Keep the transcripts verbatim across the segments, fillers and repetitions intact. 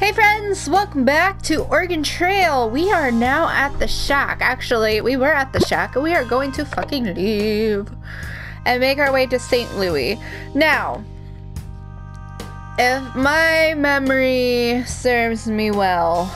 Hey friends, welcome back to Oregon Trail. We are now at the shack. Actually, we were at the shack and we are going to fucking leave and make our way to Saint Louis. Now, if my memory serves me well,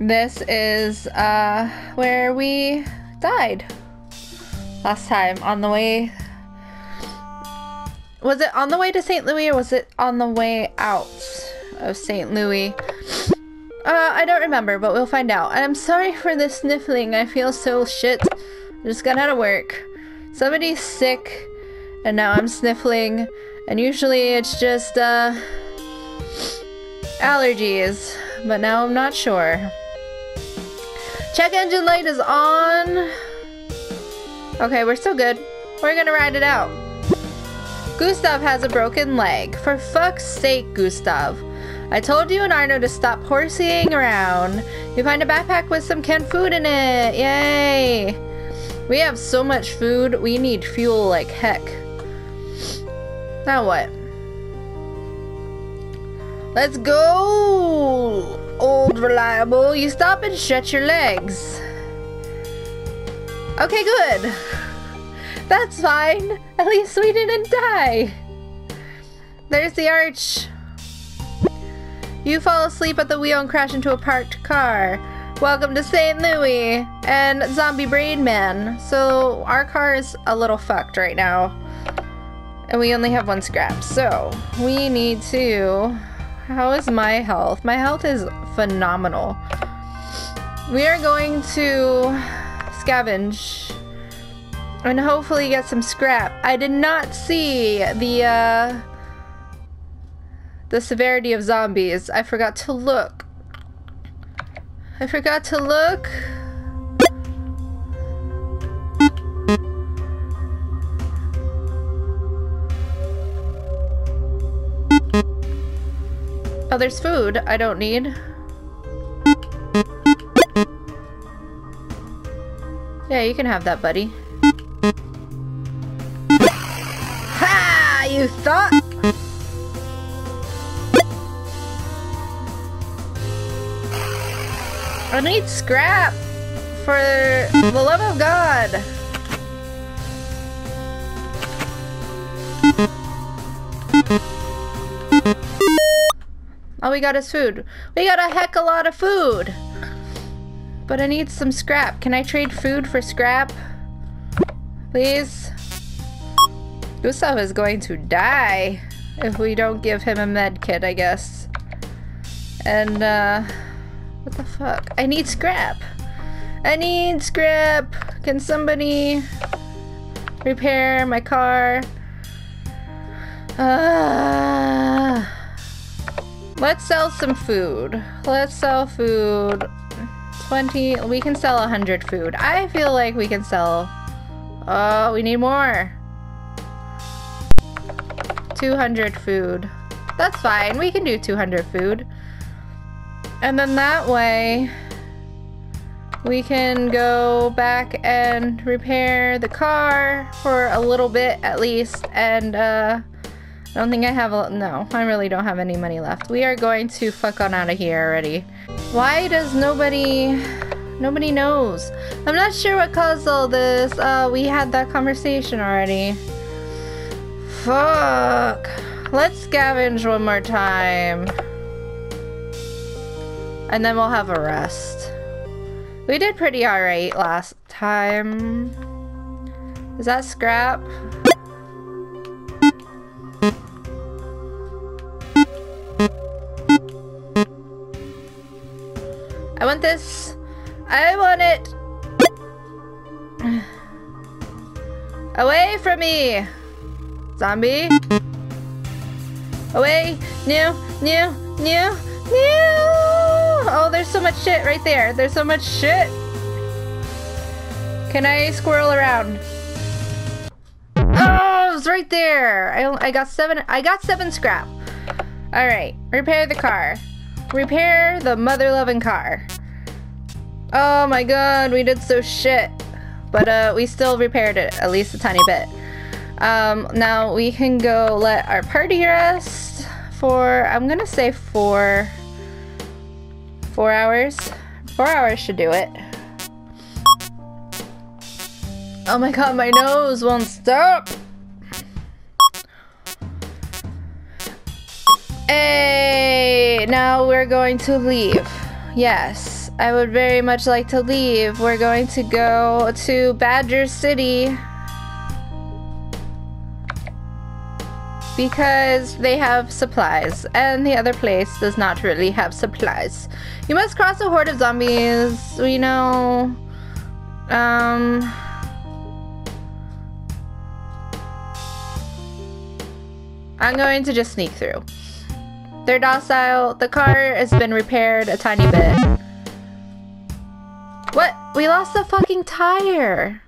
this is uh, where we died last time on the way. Was it on the way to Saint Louis or was it on the way out of Saint Louis? Uh, I don't remember, but we'll find out. And I'm sorry for the sniffling. I feel so shit. I just got out of work. Somebody's sick and now I'm sniffling. And usually it's just uh, allergies, but now I'm not sure. Check engine light is on. Okay, we're still good. We're gonna ride it out. Gustav has a broken leg. For fuck's sake, Gustav. I told you and Arno to stop horseying around. You find a backpack with some canned food in it. Yay! We have so much food. We need fuel like heck. Now what? Let's go, old reliable. You stop and stretch your legs. Okay, good. That's fine. At least we didn't die. There's the arch. You fall asleep at the wheel and crash into a parked car. Welcome to Saint Louis and Zombie Brain Man. So our car is a little fucked right now. And we only have one scrap. So we need to... How is my health? My health is phenomenal. We are going to scavenge and hopefully get some scrap. I did not see the uh, the severity of zombies. I forgot to look. I forgot to look. Oh, there's food I don't need. Yeah, you can have that, buddy. You thought? I need scrap, for the love of God. All we got is food. We got a heck of a lot of food. But I need some scrap. Can I trade food for scrap? Please? Gustav is going to die if we don't give him a med kit, I guess. And, uh, what the fuck? I need scrap! I need scrap! Can somebody repair my car? Uh, let's sell some food. Let's sell food. twenty, we can sell one hundred food. I feel like we can sell... Oh, we need more! two hundred food. That's fine. We can do two hundred food. And then that way we can go back and repair the car for a little bit at least. And uh, I don't think I have a... No, I really don't have any money left. We are going to fuck on out of here already. Why does nobody... Nobody knows. I'm not sure what caused all this. Uh, we had that conversation already. Fuck. Let's scavenge one more time. And then we'll have a rest. We did pretty alright last time. Is that scrap? I want this. I want it. Away from me. Zombie. Away. New. New. New. New. Oh, there's so much shit right there. There's so much shit. Can I squirrel around? Oh, it's right there. I, I got seven. I got seven scrap. All right. Repair the car. Repair the mother-loving car. Oh my God. We did so shit. But uh, we still repaired it at least a tiny bit. Um, now we can go let our party rest for, I'm gonna say four, four hours. Four hours should do it. Oh my god, my nose won't stop. Hey, now we're going to leave. Yes, I would very much like to leave. We're going to go to Badger City because they have supplies and the other place does not really have supplies. You must cross a horde of zombies, you know. Um... I'm going to just sneak through. They're docile. The car has been repaired a tiny bit. What? We lost the fucking tire.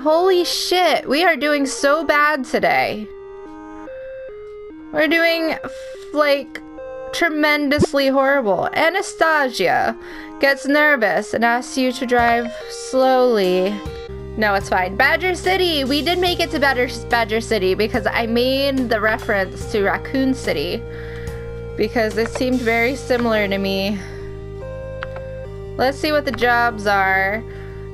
Holy shit. We are doing so bad today. We're doing, like, tremendously horrible. Anastasia gets nervous and asks you to drive slowly. No, it's fine. Badger City! We did make it to Badger, Badger City because I made the reference to Raccoon City because it seemed very similar to me. Let's see what the jobs are.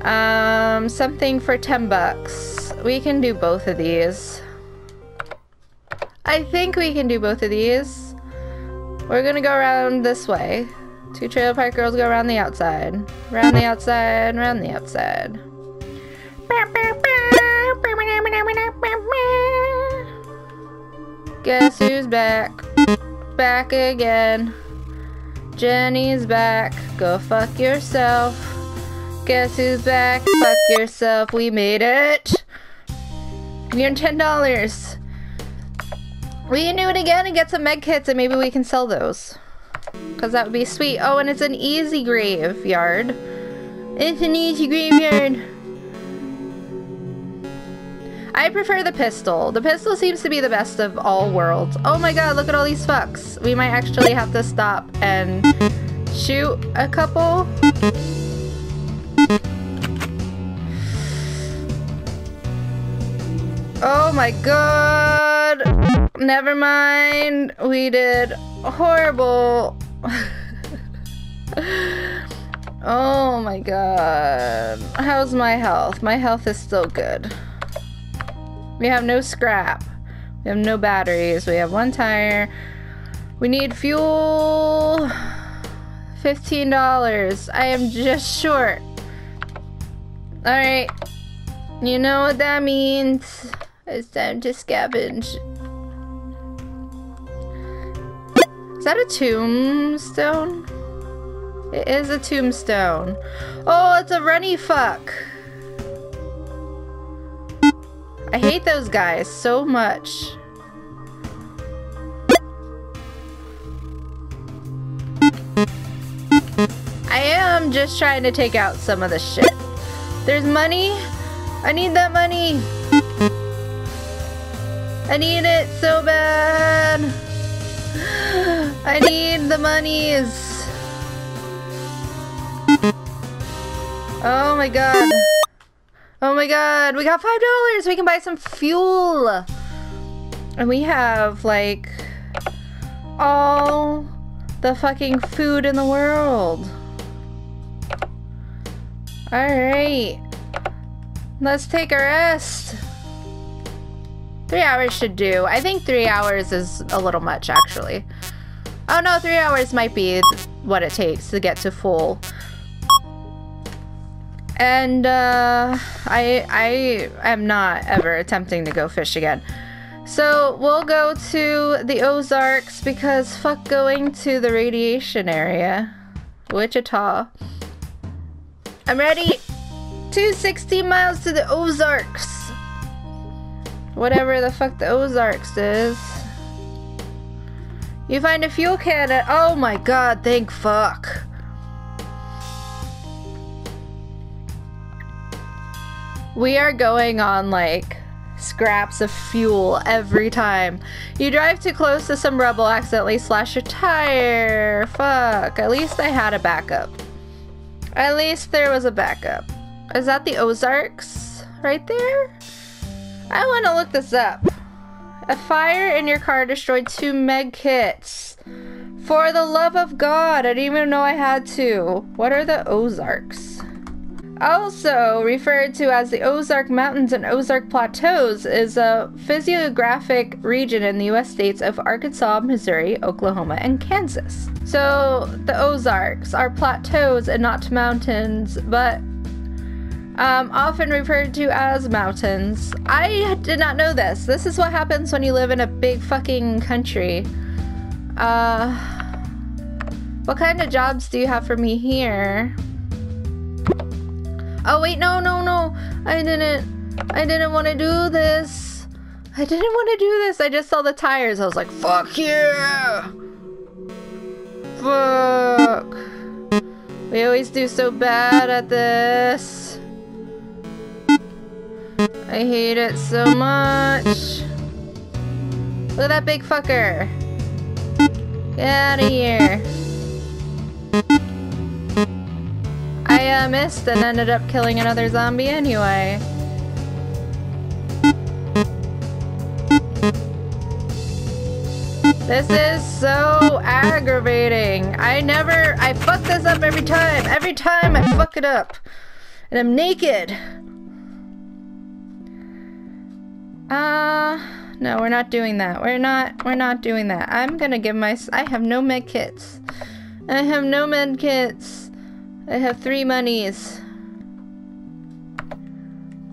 Um, something for ten bucks. We can do both of these. I think we can do both of these. We're gonna go around this way. Two trailer park girls go around the outside. Around the outside, around the outside. Guess who's back? Back again. Jenny's back. Go fuck yourself. Guess who's back? Fuck yourself. We made it. We earned ten dollars. We can do it again and get some med kits and maybe we can sell those. Because that would be sweet. Oh, and it's an easy graveyard. It's an easy graveyard. I prefer the pistol. The pistol seems to be the best of all worlds. Oh my god, look at all these fucks. We might actually have to stop and shoot a couple. Oh my god. Never mind. We did horrible. Oh my god. How's my health? My health is still good. We have no scrap. We have no batteries. We have one tire. We need fuel. fifteen dollars. I am just short. Alright. You know what that means. It's time to scavenge. Is that a tombstone? It is a tombstone. Oh, it's a runny fuck. I hate those guys so much. I am just trying to take out some of the shit. There's money. I need that money. I need it so bad. I need the monies. Oh my god. Oh my god, we got five dollars! We can buy some fuel! And we have, like, all the fucking food in the world. Alright. Let's take a rest. Three hours should do. I think three hours is a little much, actually. Oh no, three hours might be what it takes to get to full. And uh, I I am not ever attempting to go fish again. So we'll go to the Ozarks because fuck going to the radiation area. Wichita. I'm ready. two hundred sixty miles to the Ozarks. Whatever the fuck the Ozarks is. You find a fuel can at- oh my god, thank fuck. We are going on, like, scraps of fuel every time. You drive too close to some rubble, accidentally slash your tire. Fuck. At least I had a backup. At least there was a backup. Is that the Ozarks right there? I want to look this up. A fire in your car destroyed two med kits. For the love of God, I didn't even know I had to. What are the Ozarks? Also referred to as the Ozark Mountains and Ozark Plateaus, is a physiographic region in the U S states of Arkansas, Missouri, Oklahoma, and Kansas. So the Ozarks are plateaus and not mountains, but um, often referred to as mountains. I did not know this. This is what happens when you live in a big fucking country. Uh, what kind of jobs do you have for me here? Oh wait, no, no, no, I didn't, I didn't want to do this. I didn't want to do this. I just saw the tires. I was like, fuck yeah. Fuck. We always do so bad at this. I hate it so much. Look at that big fucker. Get out of here. I uh, missed and ended up killing another zombie anyway. This is so aggravating. I never, I fuck this up every time. Every time I fuck it up. And I'm naked. Uh, no, we're not doing that. We're not, we're not doing that. I'm gonna give my, I have no med kits. I have no med kits. I have three monies.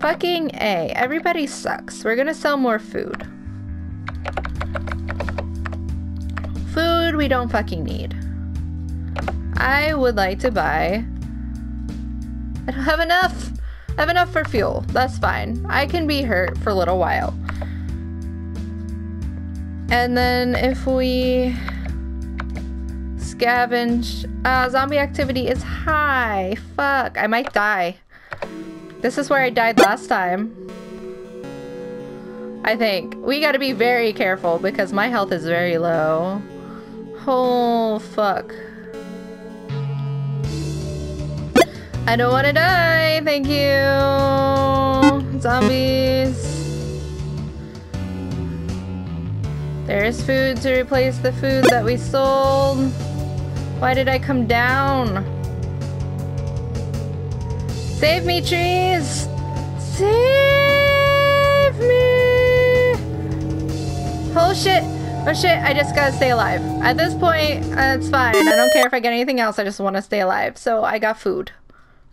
Fucking A. Everybody sucks. We're gonna sell more food. Food we don't fucking need. I would like to buy... I don't have enough! I have enough for fuel. That's fine. I can be hurt for a little while. And then if we... scavenge. Uh, zombie activity is high. Fuck. I might die. This is where I died last time. I think. We gotta be very careful because my health is very low. Oh, fuck. I don't want to die. Thank you. Zombies. There's food to replace the food that we sold. Why did I come down? Save me, trees! Save me! Oh shit! Oh shit, I just gotta stay alive. At this point, that's fine. I don't care if I get anything else, I just want to stay alive. So I got food.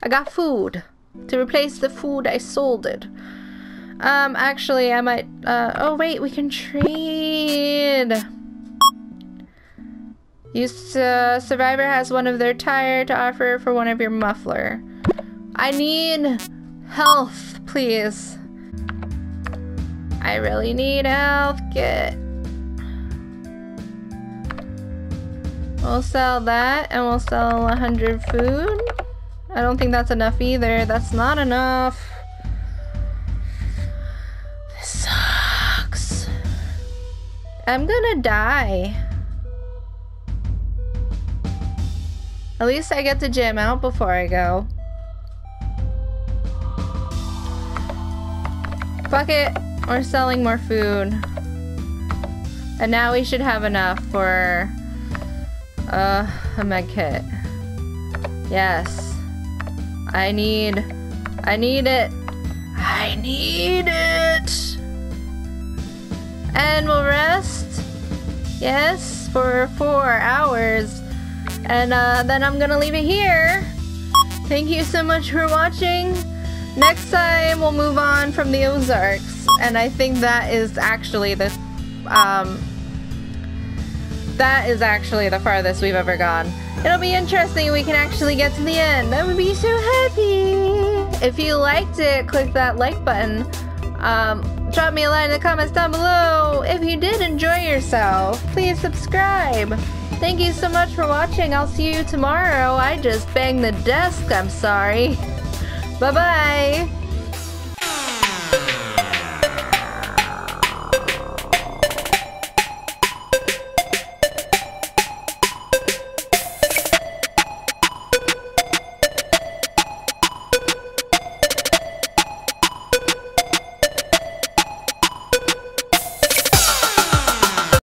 I got food to replace the food I sold it. Um, actually, I might, uh, oh wait, we can trade! Used uh, survivor has one of their tire to offer for one of your muffler. I need health, please. I really need health kit. We'll sell that and we'll sell one hundred food. I don't think that's enough either. That's not enough. This sucks. I'm gonna die. At least I get to jam out before I go. Fuck it. We're selling more food. And now we should have enough for uh, a med kit. Yes. I need... I need it. I need it! And we'll rest. Yes, for four hours. And uh, then I'm gonna leave it here. Thank you so much for watching. Next time we'll move on from the Ozarks, and I think that is actually the um, that is actually the farthest we've ever gone. It'll be interesting. We can actually get to the end. I would be so happy. If you liked it, click that like button. Um, drop me a line in the comments down below. If you did enjoy yourself, please subscribe. Thank you so much for watching. I'll see you tomorrow. I just banged the desk. I'm sorry. Bye-bye.